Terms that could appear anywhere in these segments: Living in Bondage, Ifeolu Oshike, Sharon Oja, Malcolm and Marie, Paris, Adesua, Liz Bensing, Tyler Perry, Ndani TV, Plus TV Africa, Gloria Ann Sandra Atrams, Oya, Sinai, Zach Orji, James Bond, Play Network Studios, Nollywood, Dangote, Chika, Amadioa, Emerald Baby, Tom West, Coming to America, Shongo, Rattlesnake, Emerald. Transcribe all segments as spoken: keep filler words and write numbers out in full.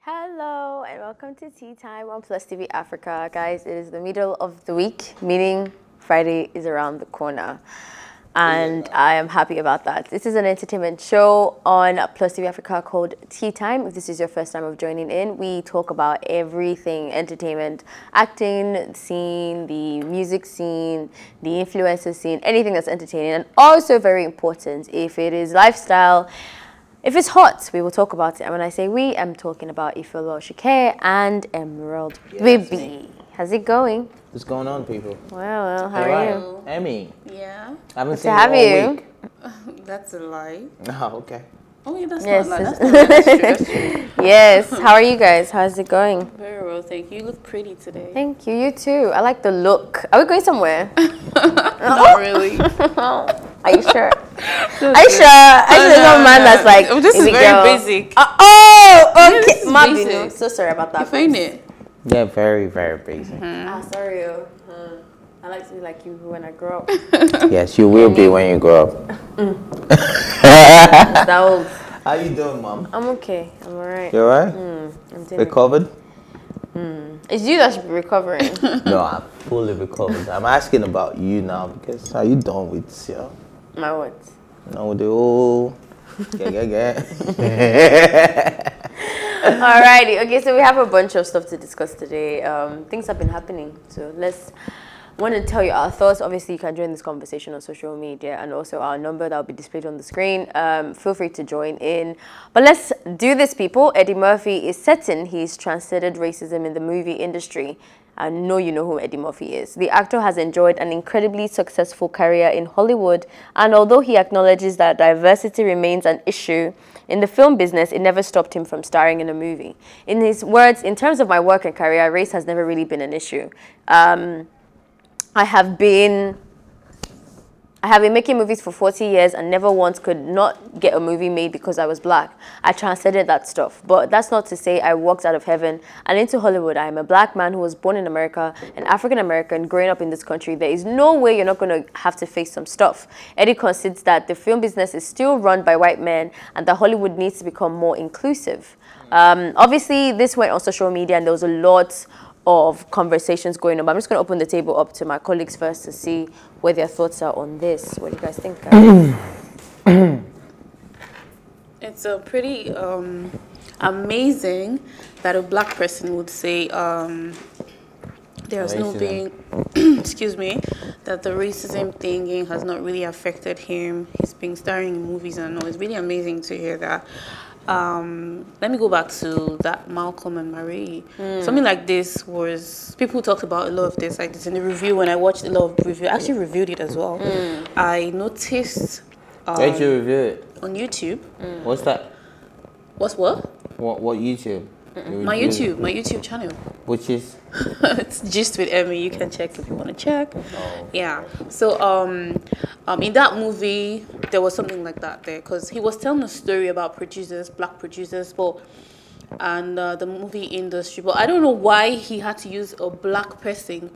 Hello and welcome to Tea Time on Plus T V Africa. Guys, it is the middle of the week, meaning Friday is around the corner. And yeah. I am happy about that. This is an entertainment show on Plus T V Africa called Tea Time. If this is your first time of joining in, we talk about everything entertainment, acting scene, the music scene, the influencer scene, anything that's entertaining, and also very important if it is lifestyle. If it's hot, we will talk about it. And when I say we, I'm talking about Ifeolu Oshike and Emerald Baby. Yeah, how's it going? What's going on, people? Well, well, how hey, are you? Emmy. Yeah. I haven't seen have you all week. That's a lie. Oh, okay. Oh, yeah, that's yes, not a lie. That's not that's true. That's true. Yes. How are you guys? How's it going? Very well, thank you. You look pretty today. Thank you. You too. I like the look. Are we going somewhere? Not really. Are you sure? Aisha, Aisha is not a man that's like, oh, this is very girl. Basic. Uh, oh, okay. Yeah, my basic. I'm so sorry about that. You it. Yeah, very, very basic. Mm-hmm. Ah, sorry. Uh, I like to be like you when I grow up. Yes, you will be when you grow up. Mm. How you doing, Mom? I'm okay. I'm all right. You all right? Mm, I'm doing recovered? Mm. It's you that should be recovering. No, I'm fully recovered. I'm asking about you now because how you done with your... My what? You know, the whole... Yeah, yeah, yeah. Alrighty, okay, so we have a bunch of stuff to discuss today. Um, things have been happening, so let's want to tell you our thoughts. Obviously, you can join this conversation on social media and also our number that will be displayed on the screen. Um, feel free to join in. But let's do this, people. Eddie Murphy is certain he's transcended racism in the movie industry. I know you know who Eddie Murphy is. The actor has enjoyed an incredibly successful career in Hollywood, and although he acknowledges that diversity remains an issue in the film business, it never stopped him from starring in a movie. In his words, in terms of my work and career, race has never really been an issue. Um, I have been... I have been making movies for forty years and never once could not get a movie made because I was black. I transcended that stuff. But that's not to say I walked out of heaven and into Hollywood. I am a black man who was born in America, an African-American growing up in this country. There is no way you're not going to have to face some stuff. Eddie concedes that the film business is still run by white men and that Hollywood needs to become more inclusive. Um, obviously, this went on social media and there was a lot of conversations going on, but I'm just going to open the table up to my colleagues first to see where their thoughts are on this. What do you guys think, guys? It's a pretty um, amazing that a black person would say um, there's no being, excuse me, that the racism thing has not really affected him. He's been starring in movies and all. It's really amazing to hear that. Um, let me go back to that Malcolm and Marie. Mm. Something like this was, people talked about a lot of this, like this in the review, when I watched a lot of review, I actually reviewed it as well. Mm. I noticed... Um, where did you review it? On YouTube. Mm. What's that? What's what? What, what YouTube? Mm-mm. My YouTube, my YouTube channel. Which is? It's Gist with Emmy, you can check if you want to check. Oh. Yeah, so um, um, in that movie, there was something like that there, because he was telling a story about producers, black producers, but, and uh, the movie industry, but I don't know why he had to use a black person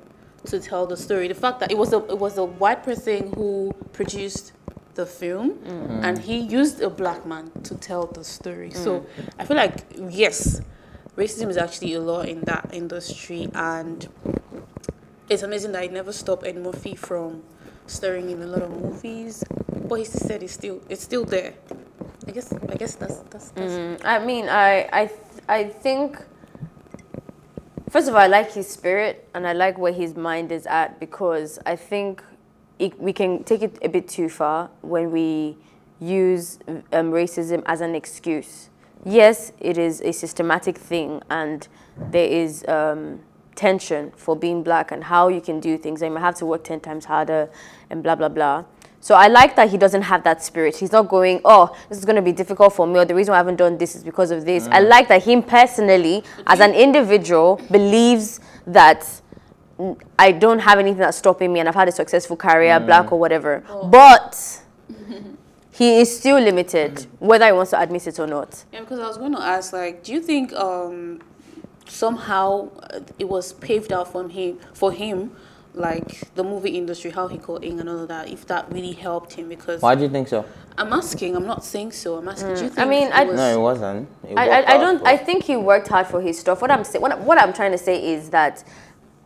to tell the story. The fact that it was a, it was a white person who produced the film, mm-hmm. and he used a black man to tell the story. Mm. So I feel like, yes, racism is actually a law in that industry, and it's amazing that it never stopped Eddie Murphy from starring in a lot of movies. But he said it's still it's still there. I guess I guess that's that's. that's mm, I mean, I I I think. First of all, I like his spirit, and I like where his mind is at, because I think it, we can take it a bit too far when we use um, racism as an excuse. Yes, it is a systematic thing, and there is um, tension for being black and how you can do things. I might have to work ten times harder and blah, blah, blah. So I like that he doesn't have that spirit. He's not going, oh, this is going to be difficult for me, or the reason why I haven't done this is because of this. Mm. I like that him personally, as an individual, believes that I don't have anything that's stopping me and I've had a successful career, mm. black or whatever. Oh. But... he is still limited, whether he wants to admit it or not. Yeah, because I was going to ask, like, do you think um, somehow it was paved out from him, for him like the movie industry, how he got in and all of that, if that really helped him. Because why do you think so? I'm asking. I'm not saying so. I'm asking. Mm. Do you think? I mean, I, was, no, it wasn't. It I, I, I don't. For... I think he worked hard for his stuff. What I'm saying, what, what I'm trying to say is that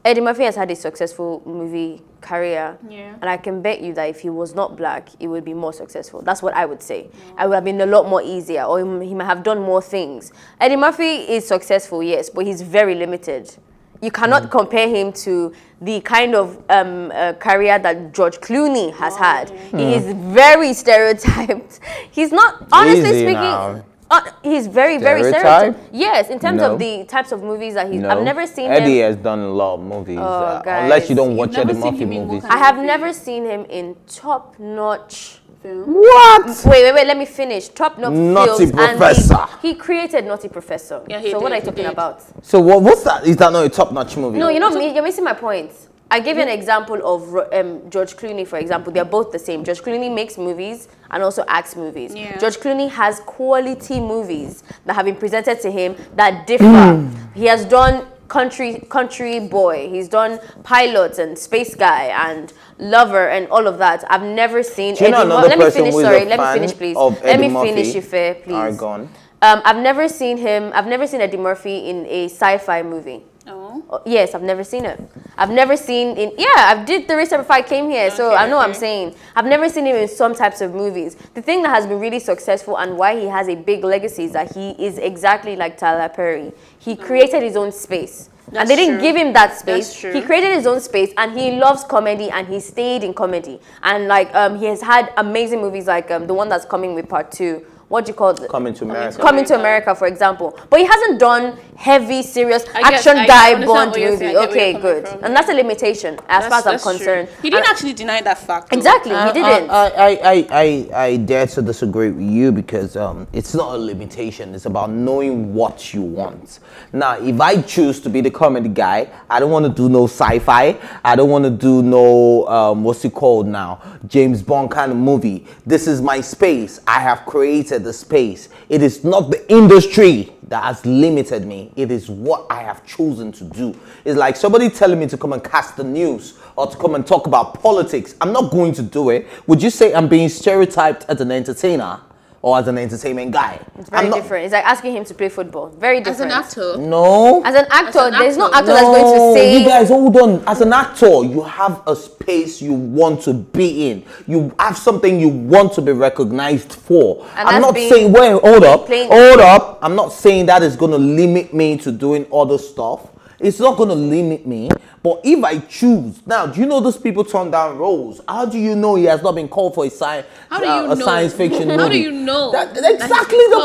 Eddie Murphy has had a successful movie career, yeah. and I can bet you that if he was not black, it would be more successful. That's what I would say. Yeah. It would have been a lot more easier, or he might have done more things. Eddie Murphy is successful, yes, but he's very limited. You cannot mm. compare him to the kind of um, uh, career that George Clooney has oh, had. Yeah. Mm. He is very stereotyped. He's not, honestly Easy speaking, now. Uh, he's very, Stereotype? very stereotyped. Yes, in terms no. of the types of movies that he's... No. I've never seen Eddie him... Eddie has done a lot of movies. Oh, uh, unless you don't watch Eddie Murphy movies. I have never seen him in top-notch... Film. What? Wait, wait, wait. Let me finish. Top notch Naughty films Professor. And he, he created Naughty Professor. Yeah, he so did, what are you talking did. about? So what? What's that? Is that not a top notch movie? No, you know, you're missing my point. I gave you an example of um, George Clooney, for example. They're both the same. George Clooney makes movies and also acts movies. Yeah. George Clooney has quality movies that have been presented to him that differ. He has done Country Country Boy. He's done Pilots and Space Guy and Lover and all of that. I've never seen Eddie Murphy. Let me finish, sorry. Let me finish, please. Let me finish, if fair, please. Argon. Um, I've never seen him. I've never seen Eddie Murphy in a sci-fi movie. Oh. Yes, I've never seen it. I've never seen in. Yeah, I did the research before I came here, okay, so I know okay. what I'm saying. I've never seen him in some types of movies. The thing that has been really successful and why he has a big legacy is that he is exactly like Tyler Perry. He created his own space. That's and they didn't true. give him that space. He created his own space, and he loves comedy, and he stayed in comedy. And like, um, he has had amazing movies like um, the one that's coming with part two. What do you call it? Coming to America. Coming to America, for example. But he hasn't done heavy, serious action guy Bond movie. Okay, good. From. And that's a limitation, as that's, far as I'm concerned. True. He didn't I, actually deny that fact. Exactly, uh, he didn't. I, I, I, I, I dare to disagree with you because um, it's not a limitation. It's about knowing what you want. Now, if I choose to be the comedy guy, I don't want to do no sci-fi. I don't want to do no, um, what's it called now? James Bond kind of movie. This is my space. I have created the space. It is not the industry that has limited me. It is what I have chosen to do. It's like somebody telling me to come and cast the news or to come and talk about politics. I'm not going to do it. Would you say I'm being stereotyped as an entertainer or as an entertainment guy? It's very different. It's like asking him to play football. Very different. As an actor. No. As an actor, as an actor. there's no actor no. that's going to say... You guys, hold on. As an actor, you have a space you want to be in. You have something you want to be recognized for. And I'm not saying... Wait, hold up. Hold up. I'm not saying that is going to limit me to doing other stuff. It's not going to limit me. But if I choose... Now, do you know those people turn down roles? How do you know he has not been called for a, sci how do you uh, a know? science fiction movie? How do you know? That, that's exactly the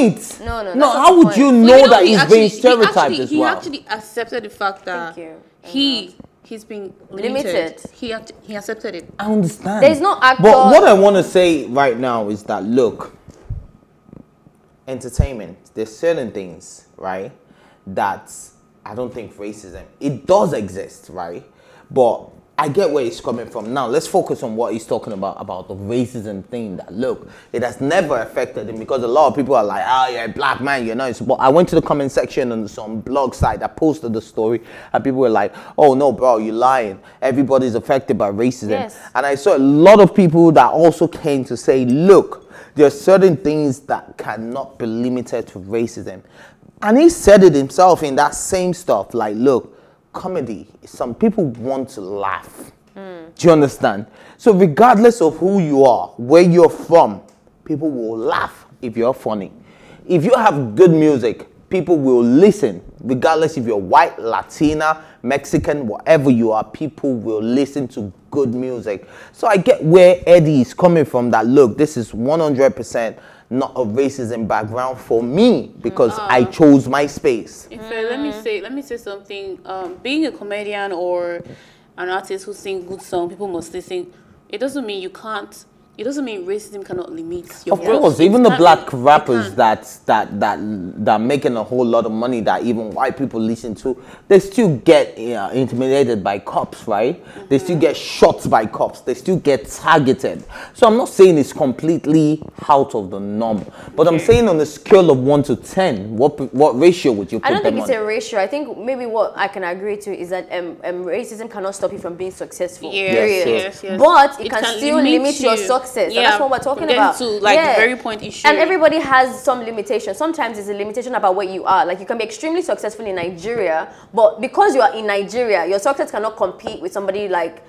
point. No, no, no. How would you know, well, you know that he's actually, being stereotyped he actually, as well? He actually accepted the fact that he... He's been limited. limited. He act he accepted it. I understand. There's no actor... But what I want to say right now is that, look, entertainment, there's certain things, right, that... I don't think racism, it does exist, right? But I get where it's coming from. Now, let's focus on what he's talking about, about the racism thing that, look, it has never affected him because a lot of people are like, oh, you're a black man, you know. But I went to the comment section on some blog site that posted the story and people were like, oh, no, bro, you're lying. Everybody's affected by racism. Yes. And I saw a lot of people that also came to say, look, there are certain things that cannot be limited to racism. And he said it himself in that same stuff. Like, look, comedy, some people want to laugh. Mm. Do you understand? So regardless of who you are, where you're from, people will laugh if you're funny. If you have good music, people will listen. Regardless if you're white, Latina, Mexican, whatever you are, people will listen to good music. So I get where Eddie is coming from that, look, this is one hundred percent. Not a racism background for me because uh, I chose my space. If, uh, let me say, let me say something. Um, being a comedian or an artist who sings good song, people must listen. It doesn't mean you can't It doesn't mean racism cannot limit your growth. Of course, even the black rappers that, that that that are making a whole lot of money that even white people listen to, they still get you know, intimidated by cops, right? Mm-hmm. They still get shot by cops. They still get targeted. So I'm not saying it's completely out of the norm, but okay. I'm saying on a scale of one to ten, what what ratio would you put them on? I don't think it's on? a ratio. I think maybe what I can agree to is that um, um, racism cannot stop you from being successful. Yes, yes, yes, yes. But it, it can, can still limit, limit you. your success. Yeah. And that's what we're talking then about. To, like yeah. the very point issue. And everybody has some limitation. Sometimes it's a limitation about where you are. Like you can be extremely successful in Nigeria, but because you are in Nigeria, your success cannot compete with somebody like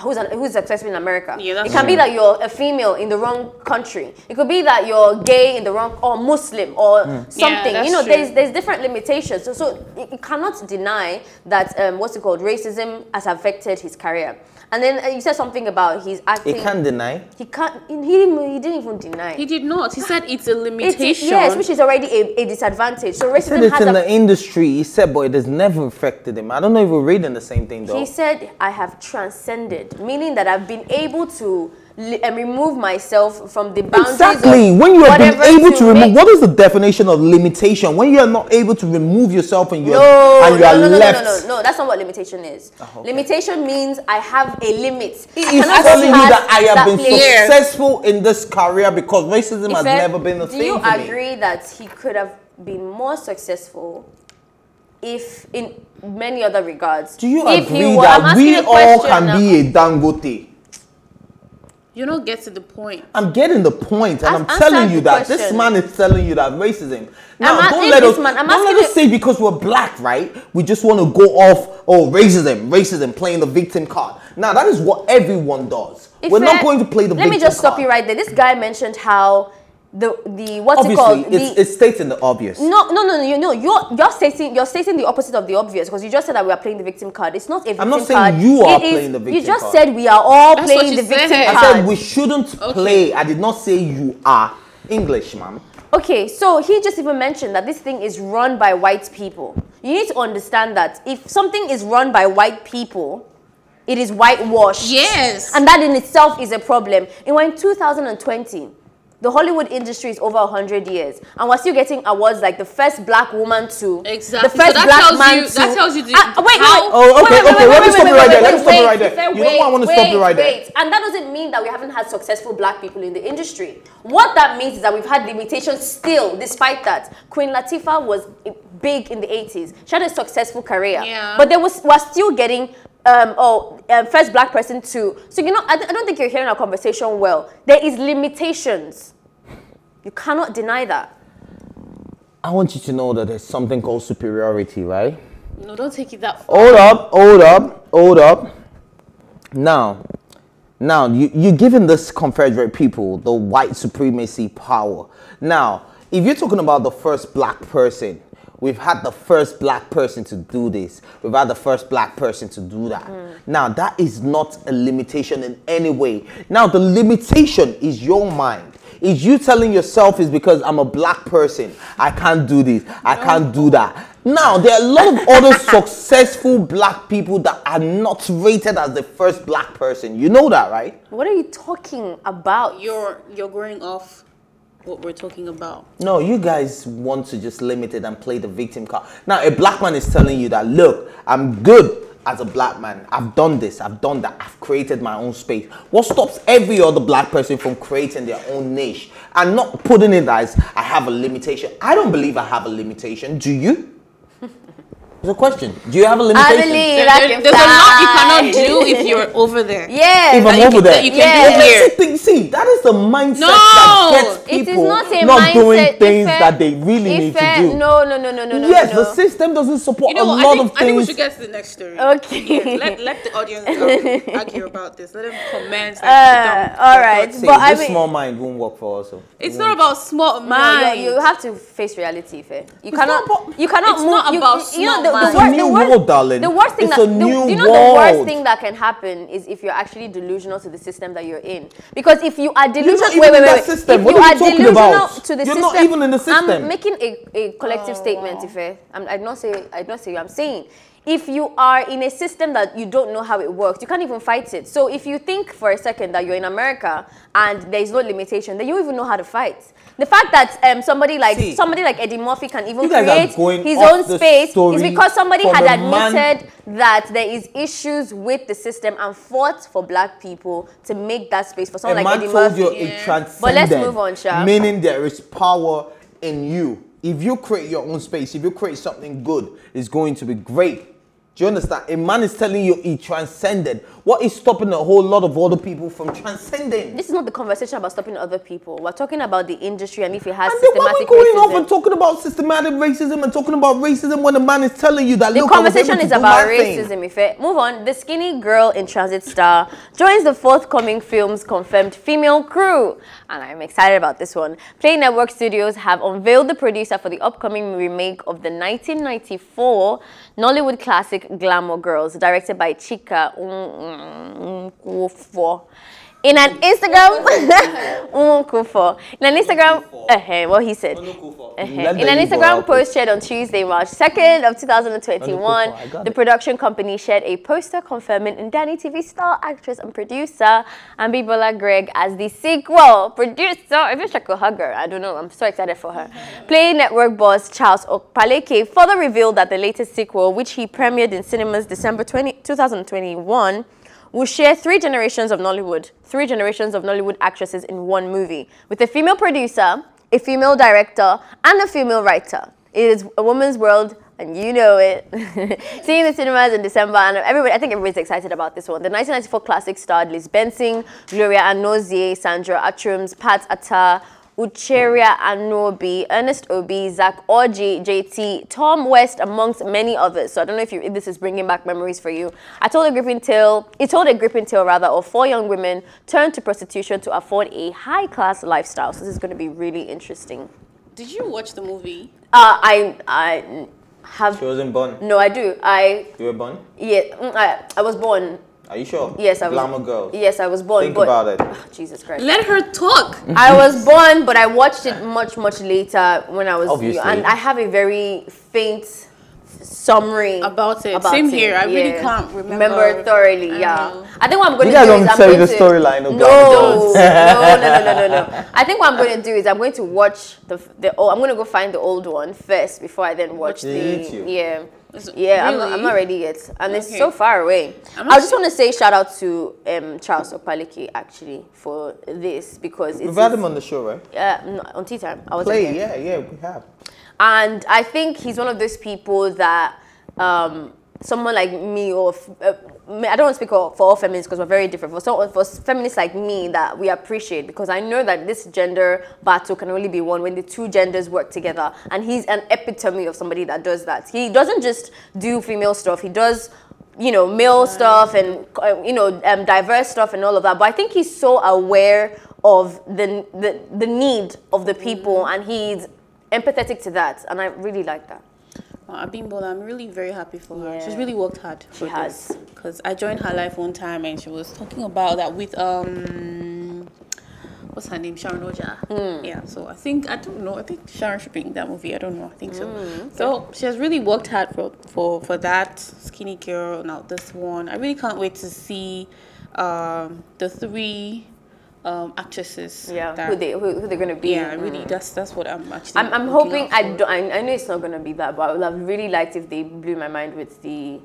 who's an, who's successful in America. Yeah, that's it can true. be that you're a female in the wrong country. It could be that you're gay in the wrong or Muslim or mm. something. Yeah, you know, true. there's there's different limitations. So so you cannot deny that um, what's it called? Racism has affected his career. And then you said something about his acting. He can't deny. He can't. He, he didn't even deny. He did not. He said it's a limitation. It's, yes, which is already a, a disadvantage. So racism he said has in a, the industry. He said, but it has never affected him. I don't know if we're reading the same thing though. He said, I have transcended, meaning that I've been able to and remove myself from the boundaries. Exactly. When you have been able to, to remove, what is the definition of limitation? When you are not able to remove yourself and you no, are, and you no, are no, no, left. No, no, no, no, that's not what limitation is. Oh, okay. Limitation means I have a limit. It is telling you that I have that been player. successful in this career because racism if has I, never been a thing. Do you for agree me. that he could have been more successful if in many other regards? Do you if agree were, that we all can now. be a Dangote? You're not getting the point. I'm getting the point, and As, I'm telling you that question. This man is telling you that racism. Now, I'm don't let us man, I'm don't let us say because we're black, right? We just want to go off. Oh, racism, racism, playing the victim card. Now that is what everyone does. If we're not going to play the. Let victim me just stop card. you right there. This guy mentioned how the the what's Obviously, it called? It's, the, it's stating the obvious. No, no, no, no. You know, you're you're stating you're stating the opposite of the obvious because you just said that we are playing the victim card. It's not a victim card. I'm not saying card. you are it playing is, the victim card. You just card. said we are all That's playing the victim said. card. I said we shouldn't okay. play. I did not say you are English, ma'am. Okay, so he just even mentioned that this thing is run by white people. You need to understand that if something is run by white people, it is whitewashed. Yes, and that in itself is a problem. And when two thousand twenty. The Hollywood industry is over one hundred years. And we're still getting awards like the first black woman to... Exactly. The first so black tells man you, to... That tells you... The, uh, wait, how? Oh, okay, wait, wait, okay. Wait, wait, let me stop you right there. Let me stop you right there. You know why I want to stop you right there? And that doesn't mean that we haven't had successful black people in the industry. What that means is that we've had limitations still, despite that. Queen Latifah was big in the eighties. She had a successful career. Yeah. But there was, we're still getting... Um, oh, um, first black person to... So, you know, I, th I don't think you're hearing our conversation well. There is limitations. You cannot deny that. I want you to know that there's something called superiority, right? No, don't take it that far. Hold up, hold up, hold up. Now, now, you, you're giving this Confederate people the white supremacy power. Now, if you're talking about the first black person... We've had the first black person to do this. We've had the first black person to do that. Mm. Now, that is not a limitation in any way. Now, the limitation is your mind. It's you telling yourself is because I'm a black person. I can't do this. I can't do that. Now, there are a lot of other successful black people that are not rated as the first black person. You know that, right? What are you talking about? You're, you're going off... what we're talking about. No, you guys want to just limit it and play the victim card. Now, a black man is telling you that, look, I'm good as a black man. I've done this. I've done that. I've created my own space. What stops every other black person from creating their own niche and not putting it as I have a limitation? I don't believe I have a limitation. Do you? It's a question. Do you have a limitation? I believe I can There's fly. a lot you cannot do if you're over there. Yeah. If I'm over can, there. You can yeah. do here. Thing, see, that is the mindset no, that gets people it is not, a not mindset doing things fair, that they really need fair, to do. No, no, no, no, no, Yes, no. the system doesn't support you know, a lot think, of things. I think we should get to the next story. Okay. Yes, let, let the audience um, argue about this. Let them comment. Like, uh, all right. But see, I this mean, small mind won't work for us. So it's not about small mind. You have to face reality, fair. You cannot You cannot move. It's not about small The, the, wor new the, wor world, darling. the worst thing it's that the, you know world. the worst thing that can happen is if you're actually delusional to the system that you're in. Because if you are delusional, wait, wait, wait. If you are delusional to the system, you're not even in the system. I'm making a, a collective oh, statement, wow. Ife. I'm, I don't say I don't say. I'm saying if you are in a system that you don't know how it works, you can't even fight it. So if you think for a second that you're in America and there's no limitation, then you don't even know how to fight. The fact that um, somebody like See, somebody like Eddie Murphy can even create his own space is because somebody had admitted that there is issues with the system and fought for black people to make that space for someone like Eddie Murphy. You're yeah. transcendent, but let's move on, Sha. Meaning there is power in you. If you create your own space, if you create something good, it's going to be great. Do you understand? A man is telling you he transcended. What is stopping a whole lot of other people from transcending? This is not the conversation about stopping other people. We're talking about the industry and if it has and systematic racism. And then why are we going racism. off and talking about systematic racism and talking about racism when a man is telling you that, the look, conversation is about racism, Ife. Move on. The Skinny Girl in Transit star joins the forthcoming film's confirmed female crew. And I'm excited about this one. Play Network Studios have unveiled the producer for the upcoming remake of the nineteen ninety-four Nollywood classic Glamour Girls, directed by Chika. In an Instagram, in an Instagram, uh, what he said, uh, in an Instagram post shared on Tuesday, March second of two thousand twenty-one, the production company shared a poster confirming Ndani T V star, actress, and producer Abimbola Craig as the sequel producer. I wish I could hug her. I don't know. I'm so excited for her. Play Network boss Charles Okpaleke further revealed that the latest sequel, which he premiered in cinemas December twentieth, two thousand twenty-one. Will share three generations of Nollywood, three generations of Nollywood actresses in one movie, with a female producer, a female director, and a female writer. It is a woman's world, and you know it. Seeing the cinemas in December, and everybody, I think everybody's excited about this one. The nineteen ninety-four classic starred Liz Bensing, Gloria Ann Sandra Atrams, Pat Atta, Ucheria Anobi, Ernest Obi, Zach Orji, J T, Tom West, amongst many others. So I don't know if, you, if this is bringing back memories for you. I told a gripping tale, it told a gripping tale rather, of four young women turned to prostitution to afford a high-class lifestyle. So this is going to be really interesting. Did you watch the movie? Uh, I, I have... She wasn't born. No, I do. I. You were born? Yeah, I, I was born. Are you sure? Yes, I was. Glamour Girls. Yes, I was born. Think but, about it. Oh, Jesus Christ. Let her talk. I was born, but I watched it much, much later when I was Obviously. New, and I have a very faint summary about it. About Same it. here. I yeah. really can't remember, remember thoroughly. I yeah. Know. I think what I'm going you to do is I'm going the to storyline of no, no, no, no, no, no, no. I think what I'm going to do is I'm going to watch the the. Oh, I'm going to go find the old one first before I then watch the YouTube. yeah. Yeah, really? I'm, not, I'm not ready yet. And okay. it's so far away. I just sure. want to say shout out to um, Charles Okpaleke, actually, for this. Because it's We've had him on the show, right? Yeah, uh, no, on Tea Time. I was Play, okay. yeah, yeah, we have. And I think he's one of those people that um, someone like me or... Uh, I don't want to speak for all feminists because we're very different. For, some, for feminists like me that we appreciate, because I know that this gender battle can only be won when the two genders work together. And he's an epitome of somebody that does that. He doesn't just do female stuff. He does, you know, male stuff and, you know, um, diverse stuff and all of that. But I think he's so aware of the, the, the need of the people and he's empathetic to that. And I really like that. Wow, Abimbola, I'm really very happy for her. Yeah. She's really worked hard. She has. Because I joined her live one time and she was talking about that with, um, what's her name? Sharon Oja. Mm. Yeah, so I think, I don't know, I think Sharon should be in that movie. I don't know, I think so. Mm. So she has really worked hard for, for, for that Skinny Girl, now this one. I really can't wait to see um, the three... Um, actresses, yeah, that, who they who, who they're gonna be. Yeah, really, mm. that's that's what I'm actually. I'm, I'm hoping I don't. I, I know it's not gonna be that, but I would have really liked if they blew my mind with the.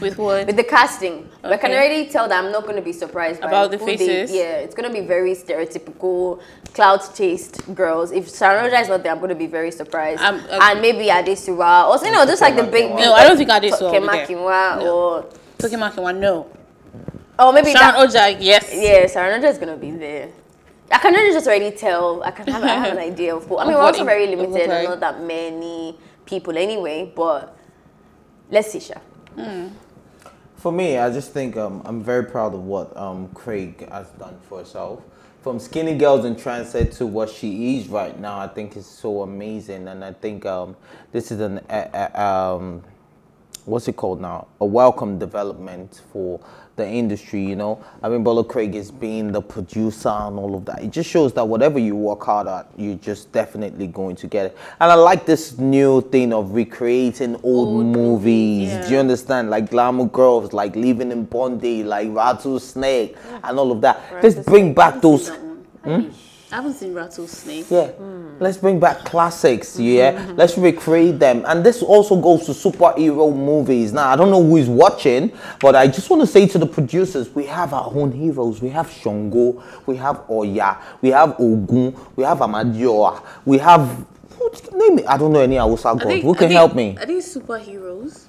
With what? With the casting. Okay. I can already tell that I'm not going to be surprised by About the faces? They, yeah, it's going to be very stereotypical, clout-chased girls. If Sharon Oja is not there, I'm going to be very surprised. I'm, I'm, and maybe Adesua. Also, you know, just like the big... No, I don't think Adesua will be there. Or... Tokimakinwa, no. Oh, maybe Sharon Oja, yes. Yeah, Sharon Oja is going to be there. I can really just already tell. I can have, I have an idea of... Who, I mean, we're also very limited. Like. Not that many people anyway, but... Let's see, Sha. Mm. For me, I just think um, I'm very proud of what um, Craig has done for herself. From Skinny Girls in Transit to what she is right now, I think is so amazing. And I think um, this is an uh, uh, um, what's it called now, a welcome development for the industry, you know. I mean, Abimbola Craig is being the producer and all of that. It just shows that whatever you work hard at, you're just definitely going to get it. And I like this new thing of recreating old, old movies. Yeah. Do you understand? Like Glamour Girls, like Living in Bondage, like Rattlesnake, yeah. and all of that. Right. Let's That's bring back those... I haven't seen Rattlesnake. Yeah. Mm. Let's bring back classics, yeah? Mm-hmm. Let's recreate them. And this also goes to superhero movies. Now, I don't know who is watching, but I just want to say to the producers, we have our own heroes. We have Shongo, we have Oya, we have Ogun, we have Amadioa, we have... Name it. I don't know any Hausa god. Who can help me? Are these superheroes?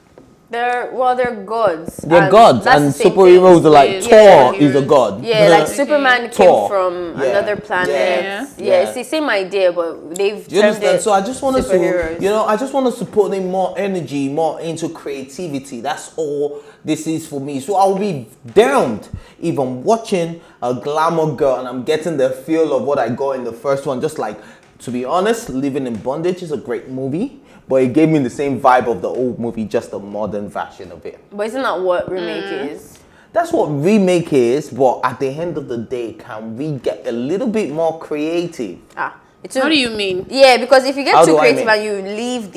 They're, well, they're gods. They're and gods, and superheroes are like, Thor is a god. Yeah, like Superman came Thor. from yeah. another planet. Yeah. Yeah. yeah, it's the same idea, but they've you understand? It so I just want us to, you know, I just want us to put in more energy, more into creativity. That's all this is for me. So I'll be damned if I'm watching a Glamour Girl and I'm getting the feel of what I got in the first one. Just like, to be honest, Living in Bondage is a great movie. But it gave me the same vibe of the old movie, just a modern version of it. But isn't that what remake mm. is? That's what remake is, but at the end of the day, can we get a little bit more creative? Ah, it's a, how do you mean? Yeah, because if you get How too creative I mean? and you leave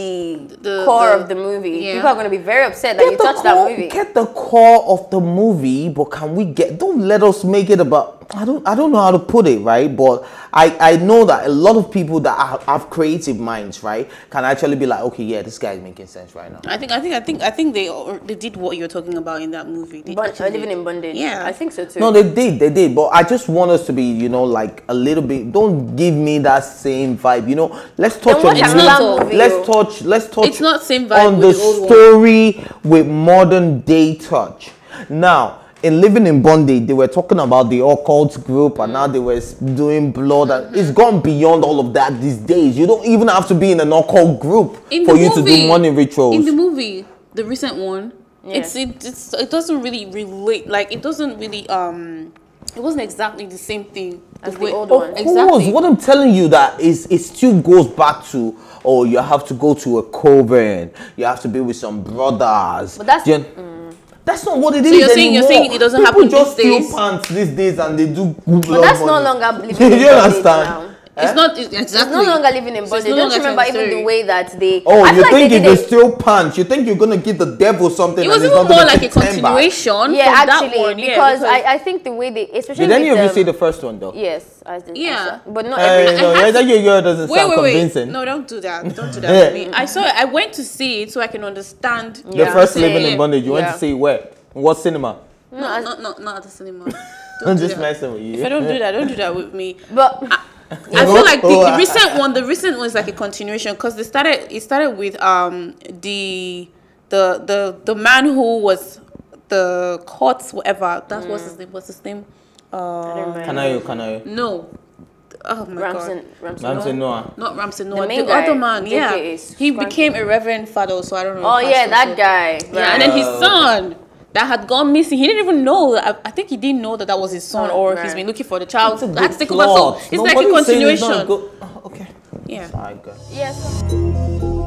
the, the core the, of the movie, yeah. people are going to be very upset that get you touched core, that movie. Get the core of the movie, but can we get... Don't let us make it about... I don't, I don't know how to put it, right? But I, I know that a lot of people that have, have creative minds, right, can actually be like, okay, yeah, this guy's making sense right now. I think I think I think I think they they did what you're talking about in that movie. They but actually, Living in Bondage. Yeah, I think so too. No, they did, they did. But I just want us to be, you know, like a little bit. Don't give me that same vibe, you know. Let's touch on the let's touch let's touch it's not same vibe on the story one. with modern day touch now. In Living in Bondage, they were talking about the occult group and now they were doing blood. And it's gone beyond all of that these days. You don't even have to be in an occult group in for you movie, to do money rituals. In the movie, the recent one, yeah. it's, it, it's, it doesn't really relate. Like, it doesn't really... Um, it wasn't exactly the same thing as the, the old one. Of course, exactly. What I'm telling you that is, it still goes back to... Oh, you have to go to a coven. You have to be with some brothers. But that's... Gen mm. That's not what it so is you're saying, anymore. You're saying it doesn't People happen just these days. Steal pants these days and they do good But that's money. no longer living in bondage now. Eh? It's not it's exactly. It's no longer living in bondage. So don't remember even the way that they... Oh, you like think if you steal pants, you think you're going to give the devil something. It was even more like a continuation yeah, from actually, that one. Yeah, because, because I, I think the way they... Especially did any of you see the first one though? Yes. I did. Yeah. I saw, but not every... That your doesn't sound convincing. No, don't do that. Don't do that to me. I saw it. I went to see it so I can understand. The first Living in Bondage, you went to see where? What cinema? No, not at the cinema. I'm just messing with you. If I don't do that, don't do that with me. But... I feel like the recent one, the recent one is like a continuation because they started. It started with um the the the the man who was the courts whatever. That's mm. what's his name. What's his name? Uh, Kanayo, Kanayo. No. Oh my Ramson, God. Ramson, Ramson Noah. Not Ramson Noah. The, main the guy, other man. Yeah. He became a reverend father. So I don't know. Oh yeah, that guy. Right. Yeah, and then his son. That had gone missing. He didn't even know. I, I think he didn't know that that was his son, or right. he's been looking for the child. That's the so It's Nobody like a continuation. It's go oh, okay. Yeah. Yes.